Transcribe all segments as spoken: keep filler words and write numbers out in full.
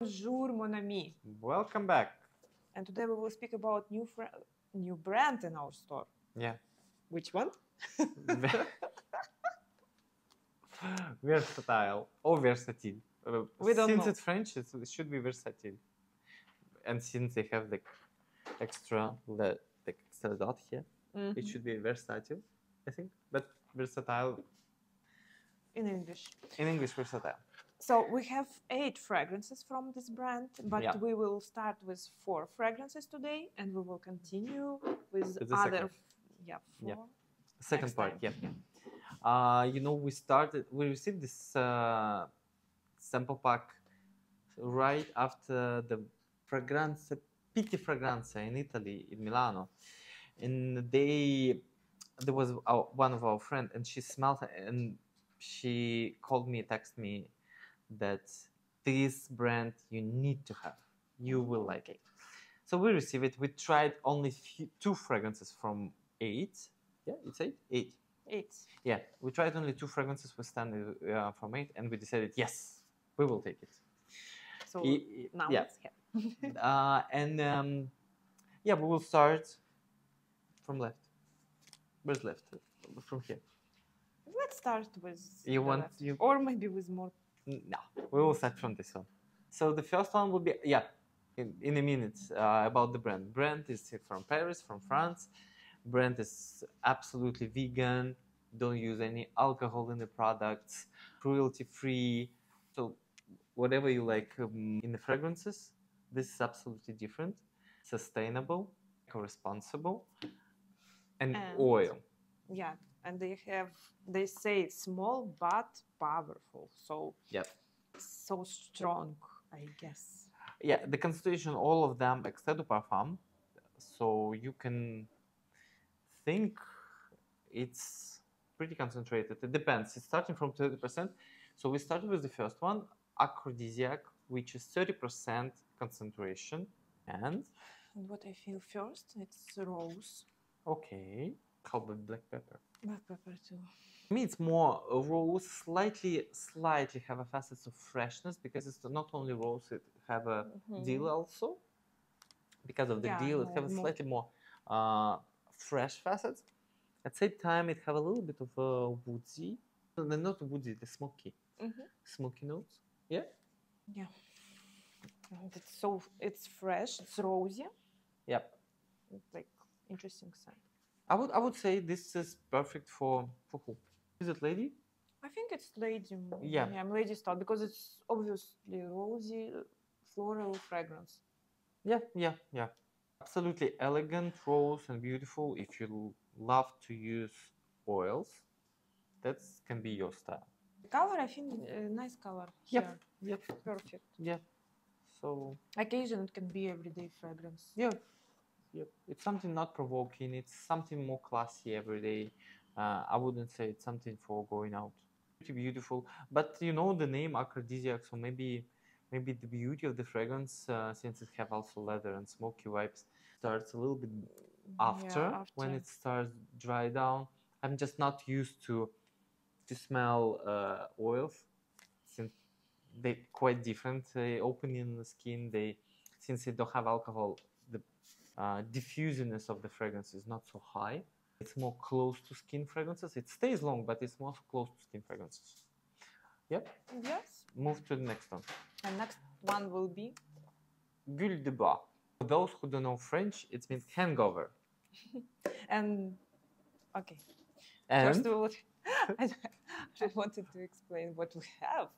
Bonjour, mon ami. Welcome back. And today we will speak about new new brand in our store. Yeah. Which one? Versatile or versatile. We don't since know. It's French, it's, it should be versatile. And since they have the extra the, the extra dot here, mm-hmm. It should be versatile, I think. But versatile. In English. In English, versatile. So we have eight fragrances from this brand, but yeah. we will start with four fragrances today, and we will continue with other. Second. Yeah. Four. Yeah. Second Next part. Time. Yeah. yeah. Uh, you know, we started. We received this uh, sample pack right after the Fragranza, Pitti Fragrance in Italy, in Milano, and they there was our, one of our friends, and she smelled and she called me, texted me. That this brand you need to have, you will like it. So we received it. We tried only few, two fragrances from eight. Yeah, it's eight, eight, eight. Yeah, we tried only two fragrances. We stand uh, from eight, and we decided yes, we will take it. So it, it, now yeah. it's here. uh, and um, yeah, we will start from left. Where's left? From here. Let's start with you want left. You... or maybe with more. No, we will start from this one. So the first one will be, yeah, in, in a minute, uh, about the brand. Brand is from Paris, from France. Brand is absolutely vegan. Don't use any alcohol in the products. Cruelty-free. So whatever you like um, in the fragrances, this is absolutely different. Sustainable, eco-responsible, and, and oil. Yeah. And they have, they say it's small but powerful, so yeah, so strong, I guess. Yeah, the constitution, all of them except the parfum, so you can think it's pretty concentrated. It depends. It's starting from thirty percent. So we started with the first one, Accrodisiaque, which is thirty percent concentration. And what I feel first, it's rose. Okay. How about black pepper? Black pepper too. For me, it's more rose, slightly, slightly have a facet of freshness because it's not only rose, it have a mm-hmm. deal also. Because of the yeah, deal, it have a slightly more uh, fresh facets. At the same time, it have a little bit of uh, woodsy. No, not woodsy, the smoky, mm-hmm. smoky notes. Yeah. Yeah. And it's so it's fresh. It's rosy. Yep. It's like interesting scent. I would I would say this is perfect for for who? Is it lady? I think it's lady. Yeah, yeah, I'm lady style because it's obviously rosy, floral fragrance. Yeah, yeah, yeah. Absolutely elegant, rose, and beautiful. If you love to use oils, that can be your style. The color, I think, uh, nice color. Yep, here. Yep, perfect. Yeah. So occasion it can be everyday fragrance. Yeah. Yep. It's something not provoking, it's something more classy every day. Uh, I wouldn't say it's something for going out. Pretty beautiful. But you know the name Accrodisiaque, so maybe maybe the beauty of the fragrance, uh, since it have also leather and smoky vibes, starts a little bit after, yeah, after. When it starts dry down. I'm just not used to to smell uh, oils, since they're quite different. They open in the skin, they since they don't have alcohol. Uh, diffusiveness of the fragrance is not so high. It's more close to skin fragrances. It stays long, but it's more close to skin fragrances. Yep. Yes. Move to the next one. And next one will be Gueule De Bois. For those who don't know French, it means hangover. and okay. And first of all, I wanted to explain what we have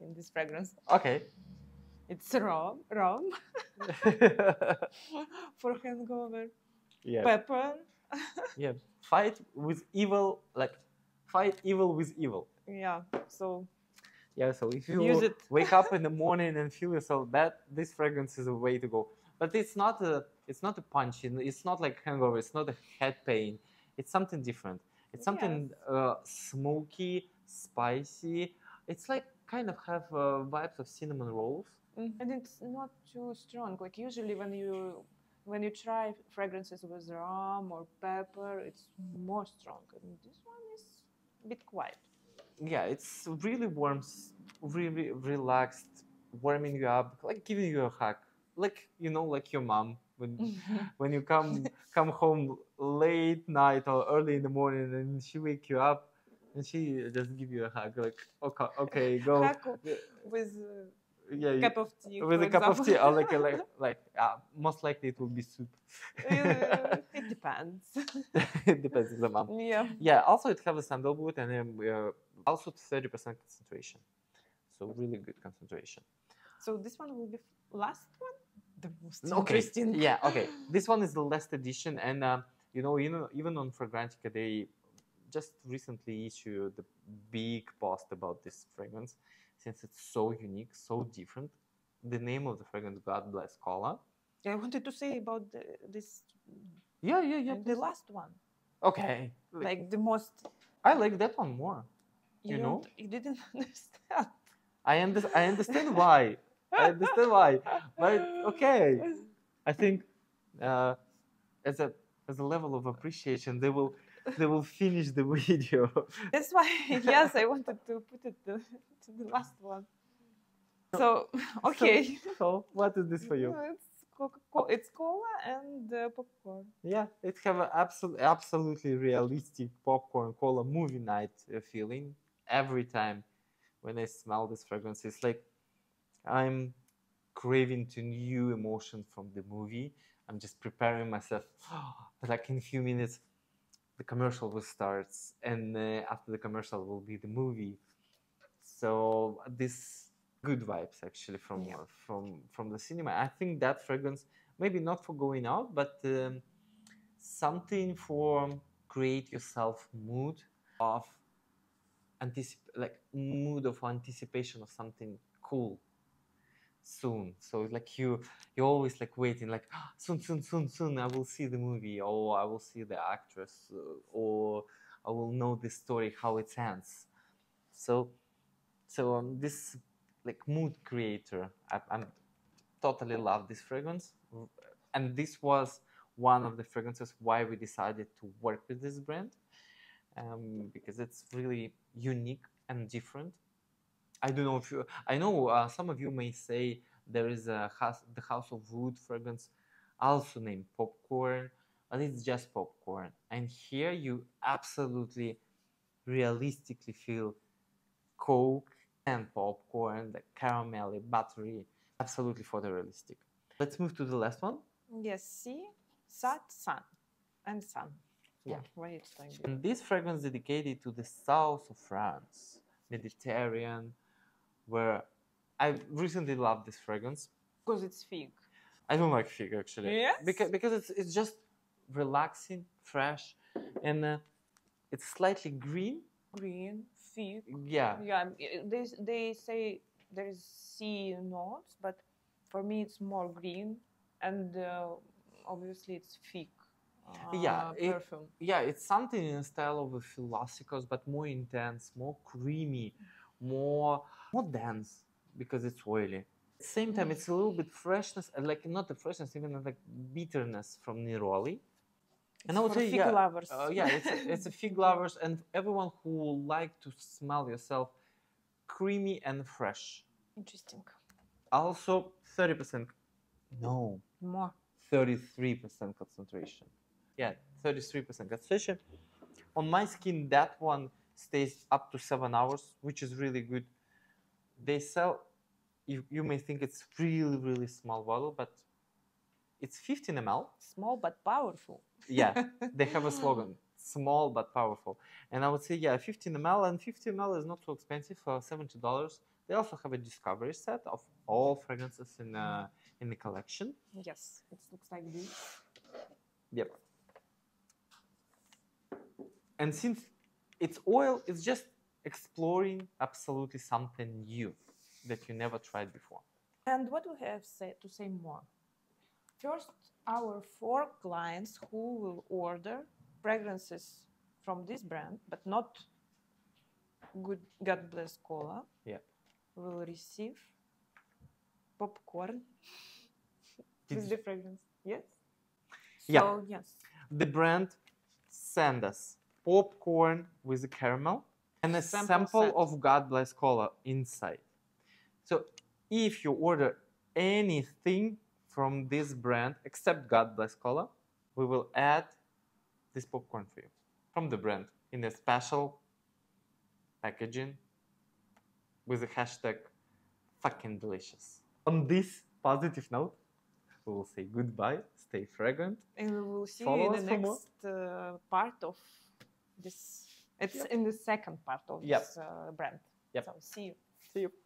in this fragrance. Okay. It's rum, rum for hangover, yeah. Pepper. yeah, fight with evil, like fight evil with evil. Yeah, so yeah, so if you wake up in the morning and feel yourself bad, this fragrance is a way to go. But it's not a, it's not a punch. It's not like hangover. It's not a head pain. It's something different. It's something yes. uh, smoky, spicy. It's like kind of have uh, vibes of cinnamon rolls. Mm-hmm. And it's not too strong. Like usually when you when you try fragrances with rum or pepper, it's more strong. And this one is a bit quiet. Yeah, it's really warm, really relaxed, warming you up, like giving you a hug, like, you know, like your mom when when you come come home late night or early in the morning and she wake you up and she just give you a hug, like okay, okay, go. Hug with a yeah, cup of tea. With a example. cup of tea, or like like like uh, most likely it will be soup. uh, it depends. It depends on the mom. Yeah. Yeah. Also, it has a sandalwood and uh, also thirty percent concentration, so really good concentration. So this one will be last one. The most okay. interesting. Yeah, okay. This one is the last edition, and uh, you know, you know, even on Fragrantica, they just recently issued the big post about this fragrance, since it's so unique, so different. The name of the fragrance, God Bless Cola. Yeah, I wanted to say about the, this. Yeah, yeah, yeah. The last one. Okay. Like, like the most. I like that one more. You, you know, you didn't understand. I under I understand why. I understand why, but okay. I think uh, as a as a level of appreciation, they will they will finish the video. That's why, yes, I wanted to put it to, to the last one. So okay. So, so what is this for you? It's Coca-Cola, it's cola and uh, popcorn. Yeah, it have an absolute, absolutely realistic popcorn cola movie night uh, feeling every time when I smell this fragrance. It's like I'm craving to new emotion from the movie. I'm just preparing myself. But like in a few minutes, the commercial will start, and uh, after the commercial will be the movie. So this good vibes actually from yeah. from from the cinema. I think that fragrance maybe not for going out, but um, something for create yourself mood of anticip like mood of anticipation of something cool. Soon, so like you, you're always like waiting, like oh, soon, soon, soon, soon. I will see the movie, or I will see the actress, or I will know the story how it ends. So, so um, this like mood creator, I I'm totally love this fragrance, and this was one of the fragrances why we decided to work with this brand, um, because it's really unique and different. I don't know if you. I know uh, some of you may say there is a house, the House of Wood fragrance, also named popcorn, but it's just popcorn. And here you absolutely, realistically feel Coke and popcorn, the caramelly, buttery, absolutely photorealistic. Let's move to the last one. Yes, see, sad sun, and sun. Yeah, right. And this fragrance dedicated to the south of France, Mediterranean. Where I recently loved this fragrance because it's fig. I don't like fig actually. Yes? Because because it's it's just relaxing, fresh, and uh, it's slightly green. Green fig. Yeah. Yeah. They they say there is sea notes, but for me it's more green, and uh, obviously it's fig. Uh, yeah. Perfume. It, yeah, it's something in the style of a Philosophers, but more intense, more creamy. More, more dense because it's oily. Same time, it's a little bit freshness, like not the freshness, even like bitterness from Neroli. And I would say, fig yeah, lovers. Uh, yeah, it's a, it's a fig lovers and everyone who will like to smell yourself creamy and fresh. Interesting. Also, thirty percent. No. More. Thirty-three percent concentration. Yeah, thirty-three percent concentration. On my skin, that one stays up to seven hours, which is really good. They sell, you, you may think it's really, really small bottle, but it's fifteen milliliters. Small but powerful. Yeah, they have a slogan, small but powerful. And I would say, yeah, fifteen milliliters, and fifty milliliters is not so expensive, for seventy dollars. They also have a discovery set of all fragrances in, uh, in the collection. Yes, it looks like this. Yep. And since it's oil, it's just exploring absolutely something new that you never tried before. And what we have say, to say more? First, our four clients who will order fragrances from this brand, but not good God Bless Cola, yeah, will receive popcorn with the fragrance. Yes? Yeah. So, yes. The brand send us popcorn with a caramel and a sample, sample of God Bless Cola inside. So if you order anything from this brand except God Bless Cola, we will add this popcorn for you from the brand in a special packaging with the hashtag fucking delicious. On this positive note, we will say goodbye, stay fragrant. And we will see Follow you in the next uh, part of this. It's yep. in the second part of yep. this uh, brand. Yep. So see you. See you.